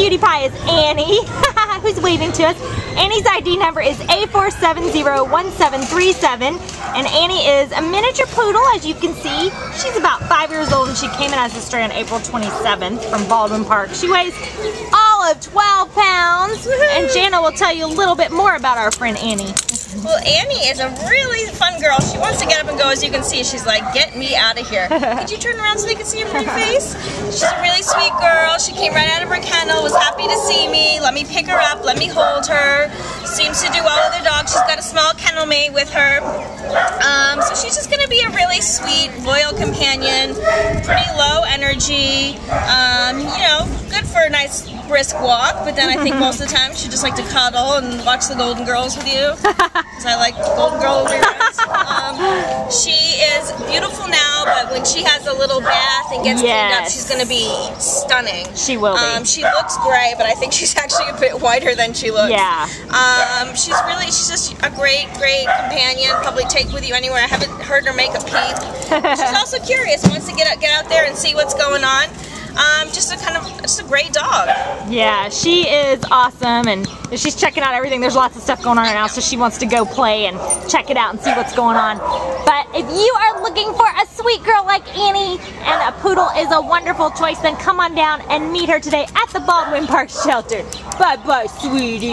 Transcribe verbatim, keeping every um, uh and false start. cutie pie is Annie, who's waving to us. Annie's I D number is A four seven zero one seven three seven, and Annie is a miniature poodle, as you can see. She's about five years old, and she came in as a stray on April twenty-seventh from Baldwin Park. She weighs all of twelve pounds, and Jana will tell you a little bit more about our friend Annie. Well, Annie is a really fun girl. She wants to get up and go, as you can see. She's like, get me out of here. Could you turn around so they can see your pretty face? She's a really sweet girl. She came right out of her kennel, was happy to see me. Let me pick her up. Let me hold her. Seems to do well with her dog. She's got a small kennel mate with her. Um, so she's just going to be a really sweet, loyal companion. Pretty low energy. Um, you know, good for a nice brisk walk, but then I think most of the time she just like to cuddle and watch the Golden Girls with you, because I like the Golden Girl reruns. Um, she is beautiful now, but when she has a little bath and gets yes. cleaned up, she's going to be stunning. She will be. Um, she looks gray, but I think she's actually a bit whiter than she looks. Yeah. Um, she's really, she's just a great, great companion. Probably take with you anywhere. I haven't heard her make a peep. She's also curious, wants to get out, get out there and see what's going on. Um, just a kind of, just a great dog. Yeah, she is awesome, and she's checking out everything. There's lots of stuff going on right now, so she wants to go play and check it out and see what's going on. But if you are looking for a sweet girl like Annie, and a poodle is a wonderful choice, then come on down and meet her today at the Baldwin Park Shelter. Bye-bye, sweetie.